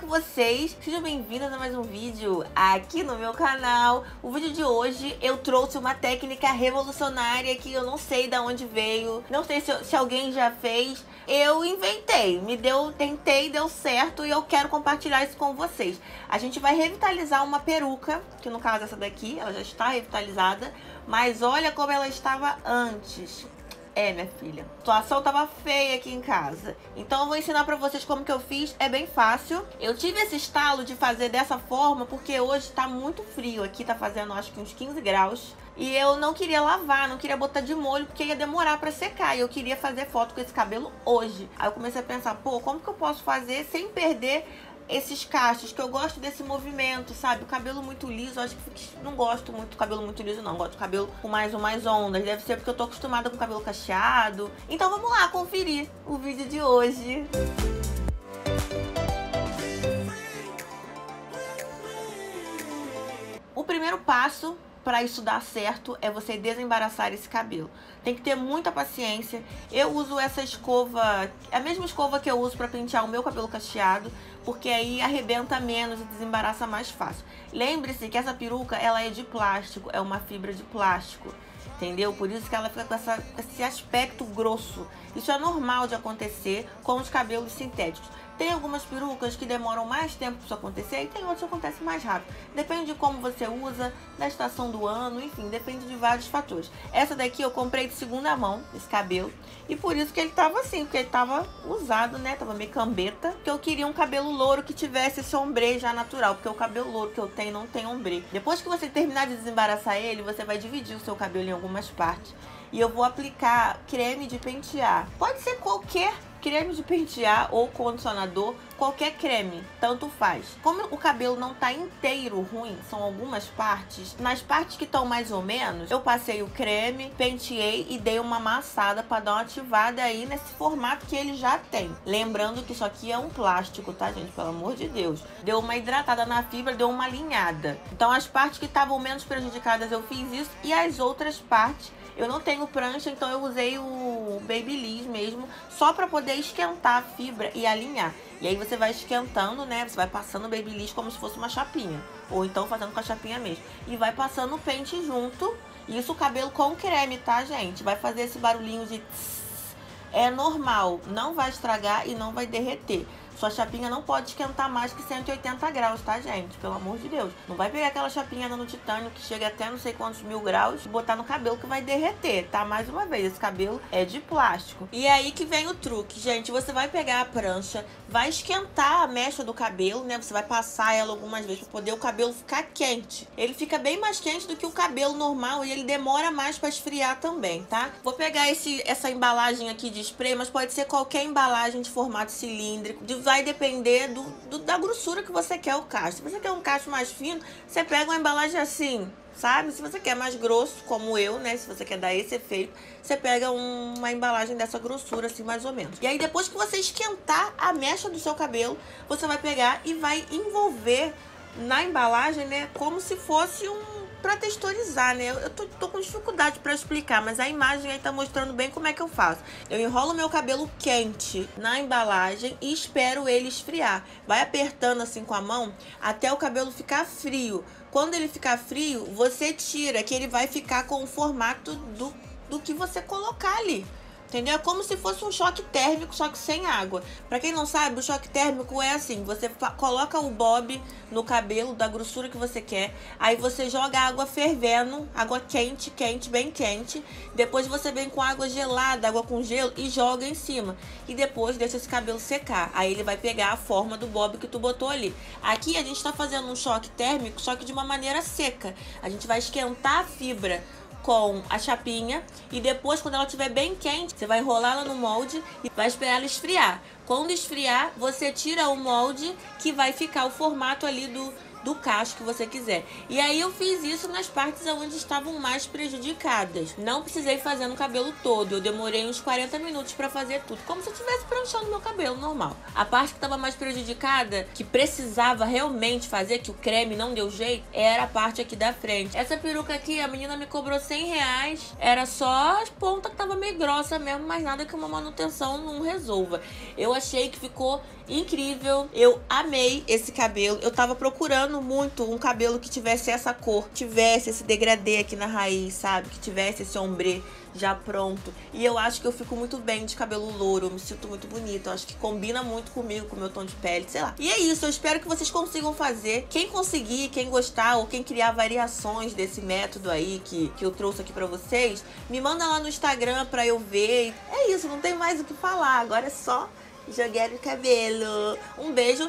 Com vocês, sejam bem-vindas a mais um vídeo aqui no meu canal. O vídeo de hoje eu trouxe uma técnica revolucionária que eu não sei de onde veio, não sei se alguém já fez. Eu inventei, tentei, deu certo e eu quero compartilhar isso com vocês. A gente vai revitalizar uma peruca, que no caso essa daqui, ela já está revitalizada, mas olha como ela estava antes. É, minha filha, a situação tava feia aqui em casa. Então eu vou ensinar pra vocês como que eu fiz, é bem fácil. Eu tive esse estalo de fazer dessa forma porque hoje tá muito frio aqui, tá fazendo acho que uns 15 graus. E eu não queria lavar, não queria botar de molho porque ia demorar pra secar. E eu queria fazer foto com esse cabelo hoje. Aí eu comecei a pensar, pô, como que eu posso fazer sem perder esses cachos, que eu gosto desse movimento, sabe? O cabelo muito liso, acho que não gosto muito do cabelo muito liso, não. Gosto do cabelo com mais ondas. Deve ser porque eu tô acostumada com cabelo cacheado. Então vamos lá conferir o vídeo de hoje. O primeiro passo para isso dar certo é você desembaraçar esse cabelo. Tem que ter muita paciência. Eu uso essa escova, a mesma escova que eu uso para pentear o meu cabelo cacheado, porque aí arrebenta menos e desembaraça mais fácil. Lembre-se que essa peruca, ela é de plástico, é uma fibra de plástico, entendeu? Por isso que ela fica com esse aspecto grosso. Isso é normal de acontecer com os cabelos sintéticos. Tem algumas perucas que demoram mais tempo para isso acontecer e tem outras que acontecem mais rápido. Depende de como você usa, da estação do ano, enfim, depende de vários fatores. Essa daqui eu comprei de segunda mão, esse cabelo, e por isso que ele tava assim, porque ele tava usado, né? Tava meio cambeta. Porque eu queria um cabelo louro que tivesse esse ombre já natural, porque o cabelo louro que eu tenho não tem ombre. Depois que você terminar de desembaraçar ele, você vai dividir o seu cabelo em algumas partes. E eu vou aplicar creme de pentear. Pode ser qualquer creme de pentear ou condicionador, qualquer creme, tanto faz. Como o cabelo não tá inteiro ruim, são algumas partes, nas partes que estão mais ou menos, eu passei o creme, penteei e dei uma amassada para dar uma ativada aí nesse formato que ele já tem. Lembrando que isso aqui é um plástico, tá, gente? Pelo amor de Deus. Deu uma hidratada na fibra, deu uma alinhada. Então as partes que estavam menos prejudicadas eu fiz isso, e as outras partes, eu não tenho prancha, então eu usei o Babyliss mesmo, só pra poder esquentar a fibra e alinhar. E aí você vai esquentando, né? Você vai passando o Babyliss como se fosse uma chapinha. Ou então fazendo com a chapinha mesmo. E vai passando o pente junto. E isso o cabelo com creme, tá, gente? Vai fazer esse barulhinho de tss. É normal, não vai estragar e não vai derreter. Sua chapinha não pode esquentar mais que 180 graus, tá, gente? Pelo amor de Deus. Não vai pegar aquela chapinha no titânio que chega até não sei quantos mil graus e botar no cabelo que vai derreter, tá? Mais uma vez, esse cabelo é de plástico. E aí que vem o truque, gente. Você vai pegar a prancha, vai esquentar a mecha do cabelo, né? Você vai passar ela algumas vezes pra poder o cabelo ficar quente. Ele fica bem mais quente do que o cabelo normal e ele demora mais pra esfriar também, tá? Vou pegar essa embalagem aqui de spray, mas pode ser qualquer embalagem de formato cilíndrico, vai depender da grossura que você quer o cacho. Se você quer um cacho mais fino, você pega uma embalagem assim, sabe? Se você quer mais grosso, como eu, né? Se você quer dar esse efeito, você pega uma embalagem dessa grossura, assim, mais ou menos. E aí, depois que você esquentar a mecha do seu cabelo, você vai pegar e vai envolver na embalagem, né? Como se fosse pra texturizar, né? Eu tô com dificuldade pra explicar, mas a imagem aí tá mostrando bem como é que eu faço. Eu enrolo meu cabelo quente na embalagem e espero ele esfriar. Vai apertando assim com a mão até o cabelo ficar frio. Quando ele ficar frio, você tira, que ele vai ficar com o formato do que você colocar ali. Entendeu? É como se fosse um choque térmico, só que sem água. Pra quem não sabe, o choque térmico é assim, você coloca o bob no cabelo, da grossura que você quer, aí você joga água fervendo, água quente, bem quente, depois você vem com água gelada, água com gelo e joga em cima. E depois deixa esse cabelo secar, aí ele vai pegar a forma do bob que tu botou ali. Aqui a gente tá fazendo um choque térmico, só que de uma maneira seca. A gente vai esquentar a fibra com a chapinha e depois, quando ela estiver bem quente, você vai enrolar ela no molde e vai esperar ela esfriar. Quando esfriar, você tira o molde que vai ficar o formato ali do do cacho que você quiser. E aí eu fiz isso nas partes onde estavam mais prejudicadas. Não precisei fazer no cabelo todo, eu demorei uns 40 minutos pra fazer tudo, como se eu estivesse pranchando meu cabelo normal. A parte que tava mais prejudicada, que precisava realmente fazer, que o creme não deu jeito, era a parte aqui da frente. Essa peruca aqui, a menina me cobrou 100 reais, era só as pontas que tava meio grossa mesmo, mas nada que uma manutenção não resolva. Eu achei que ficou incrível, eu amei esse cabelo, eu tava procurando muito um cabelo que tivesse essa cor, tivesse esse degradê aqui na raiz, sabe, que tivesse esse ombrê já pronto, e eu acho que eu fico muito bem de cabelo louro, eu me sinto muito bonita, eu acho que combina muito comigo, com o meu tom de pele, sei lá. E é isso, eu espero que vocês consigam fazer, quem conseguir, quem gostar ou quem criar variações desse método aí que eu trouxe aqui pra vocês, me manda lá no Instagram pra eu ver. É isso, não tem mais o que falar, agora é só jogar o cabelo. Um beijo